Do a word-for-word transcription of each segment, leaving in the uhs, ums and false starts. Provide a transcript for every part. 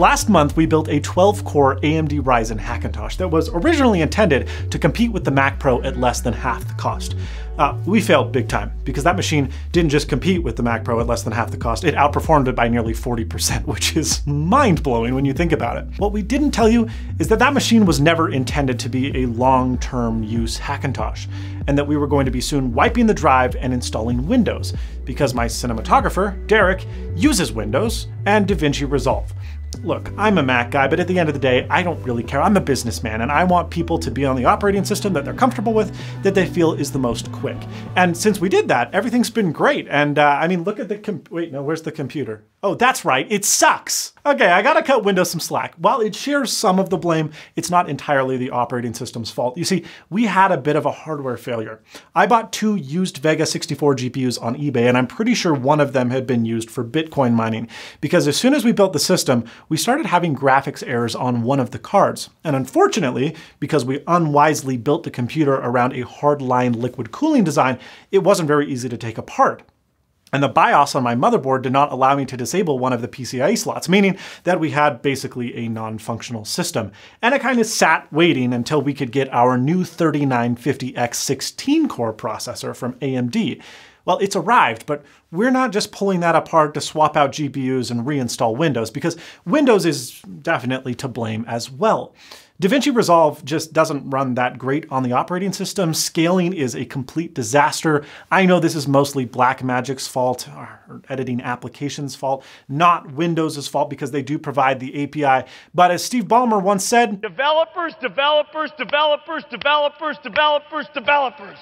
Last month, we built a twelve core A M D Ryzen Hackintosh that was originally intended to compete with the Mac Pro at less than half the cost. Uh, we failed big time, because that machine didn't just compete with the Mac Pro at less than half the cost, it outperformed it by nearly forty percent, which is mind-blowing when you think about it. What we didn't tell you is that that machine was never intended to be a long-term use Hackintosh, and that we were going to be soon wiping the drive and installing Windows, because my cinematographer, Derek, uses Windows and DaVinci Resolve. Look, I'm a Mac guy, but at the end of the day, I don't really care. I'm a businessman, and I want people to be on the operating system that they're comfortable with, that they feel is the most quick. And since we did that, everything's been great. And uh, I mean, look at the comp- wait, no, where's the computer? Oh, that's right, it sucks. Okay, I gotta cut Windows some slack. While it shares some of the blame, it's not entirely the operating system's fault. You see, we had a bit of a hardware failure. I bought two used Vega sixty-four G P Us on eBay, and I'm pretty sure one of them had been used for Bitcoin mining, because as soon as we built the system, we started having graphics errors on one of the cards. And unfortunately, because we unwisely built the computer around a hard-lined liquid cooling design, it wasn't very easy to take apart. And the BIOS on my motherboard did not allow me to disable one of the P C I E slots, meaning that we had basically a non-functional system. And it kind of sat waiting until we could get our new thirty-nine fifty X sixteen core processor from A M D. Well, it's arrived, but we're not just pulling that apart to swap out G P Us and reinstall Windows, because Windows is definitely to blame as well. DaVinci Resolve just doesn't run that great on the operating system. Scaling is a complete disaster. I know this is mostly Blackmagic's fault, or editing applications' fault, not Windows' fault, because they do provide the A P I. But as Steve Ballmer once said, developers, developers, developers, developers, developers, developers.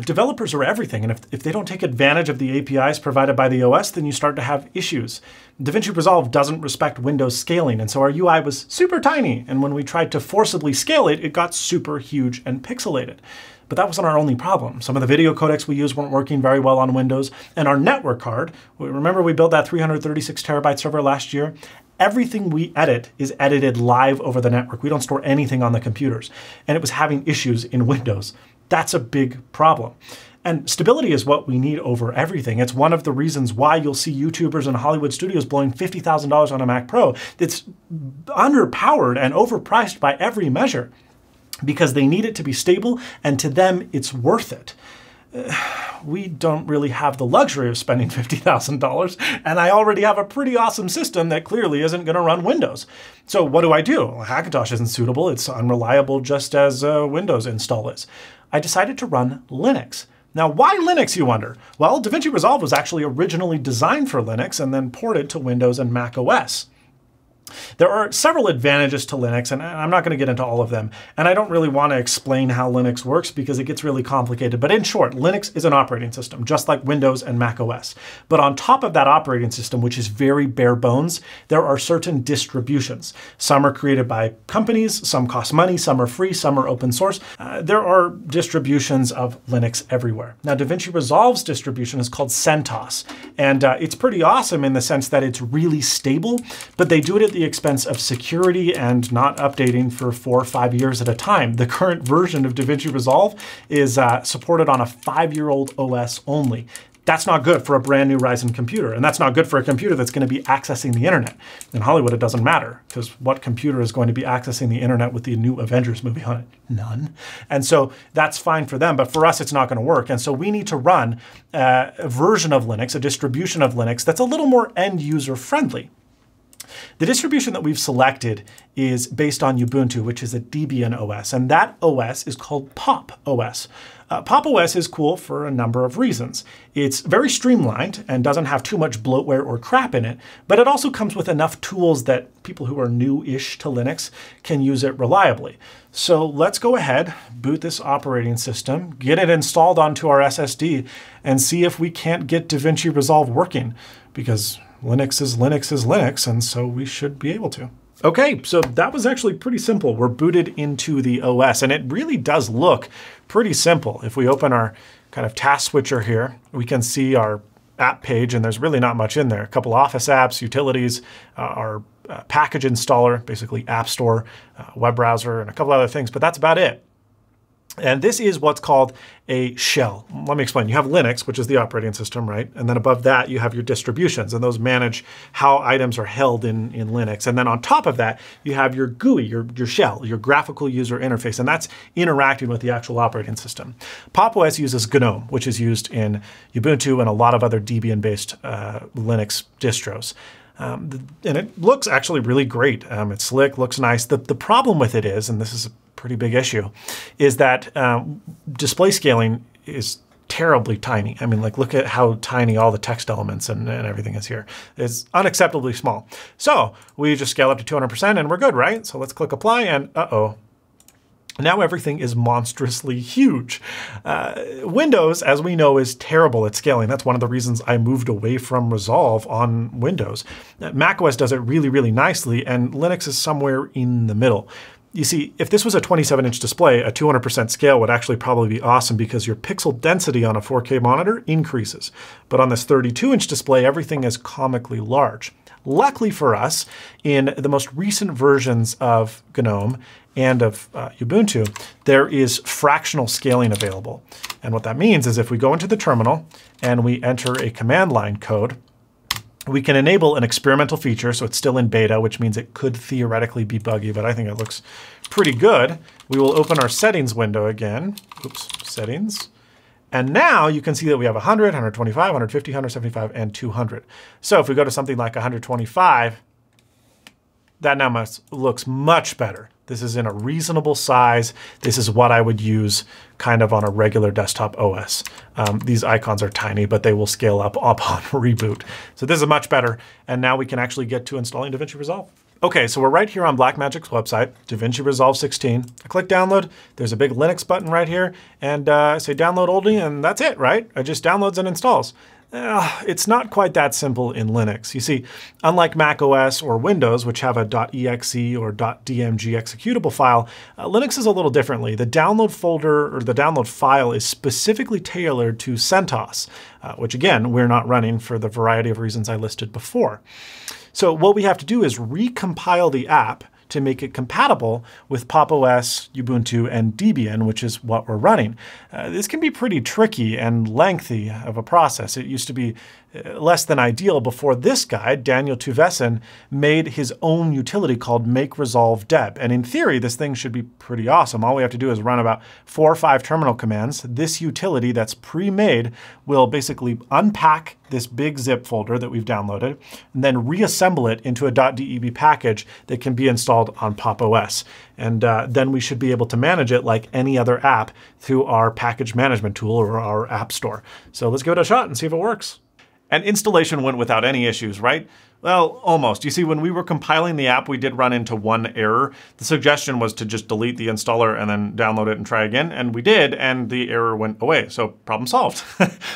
Developers are everything, and if, if they don't take advantage of the A P Is provided by the O S, then you start to have issues. DaVinci Resolve doesn't respect Windows scaling, and so our U I was super tiny, and when we tried to forcibly scale it, it got super huge and pixelated. But that wasn't our only problem. Some of the video codecs we used weren't working very well on Windows, and our network card, remember we built that three hundred thirty-six terabyte server last year? Everything we edit is edited live over the network. We don't store anything on the computers, and it was having issues in Windows. That's a big problem. And stability is what we need over everything. It's one of the reasons why you'll see YouTubers and Hollywood studios blowing fifty thousand dollars on a Mac Pro that's underpowered and overpriced by every measure, because they need it to be stable, and to them, it's worth it. We don't really have the luxury of spending fifty thousand dollars, and I already have a pretty awesome system that clearly isn't going to run Windows. So what do I do? Well, Hackintosh isn't suitable. It's unreliable just as a Windows install is. I decided to run Linux. Now, why Linux, you wonder? Well, DaVinci Resolve was actually originally designed for Linux and then ported to Windows and Mac O S. There are several advantages to Linux, and I'm not going to get into all of them. And I don't really want to explain how Linux works because it gets really complicated. But in short, Linux is an operating system, just like Windows and Mac O S. But on top of that operating system, which is very bare bones, there are certain distributions. Some are created by companies, some cost money, some are free, some are open source. Uh, there are distributions of Linux everywhere. Now, DaVinci Resolve's distribution is called CentOS. And uh, it's pretty awesome in the sense that it's really stable, but they do it at the expense of security and not updating for four or five years at a time. The current version of DaVinci Resolve is uh, supported on a five-year-old O S only. That's not good for a brand new Ryzen computer, and that's not good for a computer that's going to be accessing the internet. In Hollywood, it doesn't matter, because what computer is going to be accessing the internet with the new Avengers movie on it? None. And so that's fine for them, but for us, it's not going to work. And so we need to run uh, a version of Linux, a distribution of Linux that's a little more end-user friendly. The distribution that we've selected is based on Ubuntu, which is a Debian O S, and that O S is called Pop!O S. Uh, Pop!O S is cool for a number of reasons. It's very streamlined and doesn't have too much bloatware or crap in it, but it also comes with enough tools that people who are new-ish to Linux can use it reliably. So let's go ahead, boot this operating system, get it installed onto our S S D, and see if we can't get DaVinci Resolve working, because Linux is Linux is Linux, and so we should be able to. Okay, so that was actually pretty simple. We're booted into the O S, and it really does look pretty simple. If we open our kind of task switcher here, we can see our app page, and there's really not much in there. A couple Office apps, utilities, uh, our uh, package installer, basically App Store, uh, web browser, and a couple other things, but that's about it. And this is what's called a shell. Let me explain. You have Linux, which is the operating system, right? And then above that, you have your distributions, and those manage how items are held in, in Linux. And then on top of that, you have your G U I, your, your shell, your graphical user interface, and that's interacting with the actual operating system. Pop!O S uses GNOME, which is used in Ubuntu and a lot of other Debian-based uh, Linux distros. Um, and it looks actually really great. Um, it's slick, looks nice. The, the problem with it is, and this is a pretty big issue, is that um, display scaling is terribly tiny. I mean, like, look at how tiny all the text elements and, and everything is here. It's unacceptably small. So we just scale up to two hundred percent and we're good, right? So let's click apply and uh-oh. Now everything is monstrously huge. Uh, Windows, as we know, is terrible at scaling. That's one of the reasons I moved away from Resolve on Windows. macOS does it really, really nicely, and Linux is somewhere in the middle. You see, if this was a twenty-seven inch display, a two hundred percent scale would actually probably be awesome because your pixel density on a four K monitor increases. But on this thirty-two inch display, everything is comically large. Luckily for us, in the most recent versions of GNOME and of uh, Ubuntu, there is fractional scaling available. And what that means is if we go into the terminal and we enter a command line code, we can enable an experimental feature, so it's still in beta, which means it could theoretically be buggy, but I think it looks pretty good. We will open our settings window again. Oops, settings. And now you can see that we have one hundred, one twenty-five, one fifty, one seventy-five, and two hundred. So if we go to something like one twenty-five, that now must, looks much better. This is in a reasonable size. This is what I would use kind of on a regular desktop O S. Um, these icons are tiny, but they will scale up upon reboot. So this is much better. And now we can actually get to installing DaVinci Resolve. Okay, so we're right here on Blackmagic's website, DaVinci Resolve sixteen. I click download, there's a big Linux button right here, and uh, I say download only, and that's it, right? It just downloads and installs. Uh, it's not quite that simple in Linux. You see, unlike macOS or Windows, which have a .exe or .dmg executable file, uh, Linux is a little differently. The download folder or the download file is specifically tailored to CentOS, uh, which again, we're not running for the variety of reasons I listed before. So what we have to do is recompile the app to make it compatible with Pop!O S, Ubuntu, and Debian, which is what we're running. Uh, this can be pretty tricky and lengthy of a process. It used to be less than ideal before this guy, Daniel Tuveson, made his own utility called Make Resolve Deb. And in theory, this thing should be pretty awesome. All we have to do is run about four or five terminal commands. This utility that's pre-made will basically unpack this big zip folder that we've downloaded and then reassemble it into a .deb package that can be installed on Pop!O S. And uh, then we should be able to manage it like any other app through our package management tool or our app store. So let's give it a shot and see if it works. And installation went without any issues, right? Well, almost. You see, when we were compiling the app, we did run into one error. The suggestion was to just delete the installer and then download it and try again, and we did, and the error went away, so problem solved.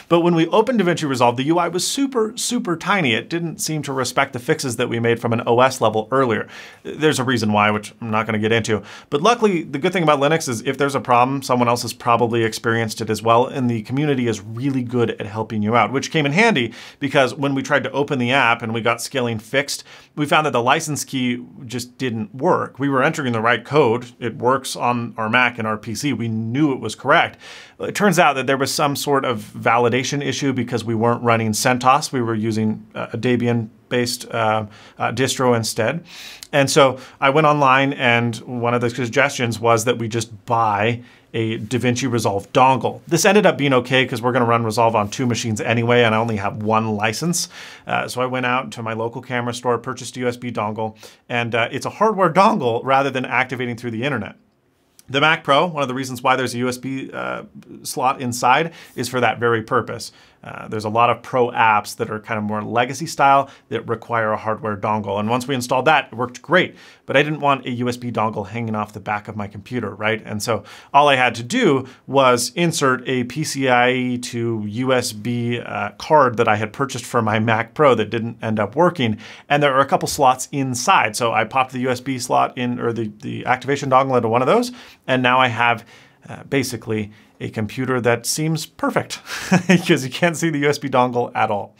But when we opened DaVinci Resolve, the U I was super, super tiny. It didn't seem to respect the fixes that we made from an O S level earlier. There's a reason why, which I'm not gonna get into. But luckily, the good thing about Linux is if there's a problem, someone else has probably experienced it as well, and the community is really good at helping you out, which came in handy because when we tried to open the app and we got scared scaling fixed, we found that the license key just didn't work. We were entering the right code. It works on our Mac and our P C. We knew it was correct. It turns out that there was some sort of validation issue because we weren't running CentOS. We were using uh, a Debian based uh, uh, distro instead. And so I went online and one of the suggestions was that we just buy a DaVinci Resolve dongle. This ended up being okay because we're gonna run Resolve on two machines anyway and I only have one license. Uh, so I went out to my local camera store, purchased a U S B dongle, and uh, it's a hardware dongle rather than activating through the internet. The Mac Pro, one of the reasons why there's a U S B uh, slot inside is for that very purpose. Uh, there's a lot of pro apps that are kind of more legacy style that require a hardware dongle. And once we installed that, it worked great, but I didn't want a U S B dongle hanging off the back of my computer, right? And so all I had to do was insert a P C I E to U S B uh, card that I had purchased for my Mac Pro that didn't end up working. And there are a couple slots inside. So I popped the U S B slot in, or the, the activation dongle into one of those. And now I have uh, basically a computer that seems perfect because you can't see the U S B dongle at all.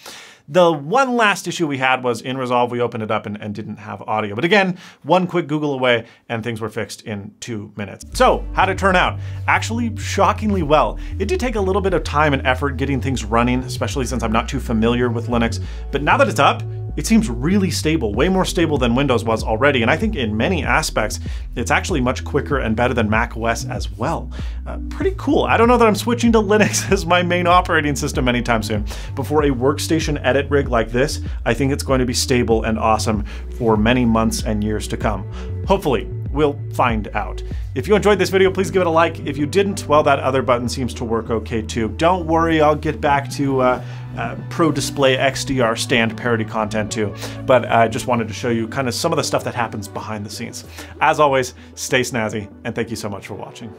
The one last issue we had was in Resolve, we opened it up and, and didn't have audio. But again, one quick Google away and things were fixed in two minutes. So how'd it turn out? Actually, shockingly well. It did take a little bit of time and effort getting things running, especially since I'm not too familiar with Linux. But now that it's up, it seems really stable, way more stable than Windows was already. And I think in many aspects, it's actually much quicker and better than macOS as well. Uh, pretty cool. I don't know that I'm switching to Linux as my main operating system anytime soon. But for a workstation edit rig like this, I think it's going to be stable and awesome for many months and years to come. Hopefully. We'll find out. If you enjoyed this video, please give it a like. If you didn't, well, that other button seems to work okay too. Don't worry, I'll get back to uh, uh, Pro Display X D R stand parody content too. But I just wanted to show you kind of some of the stuff that happens behind the scenes. As always, stay snazzy, and thank you so much for watching.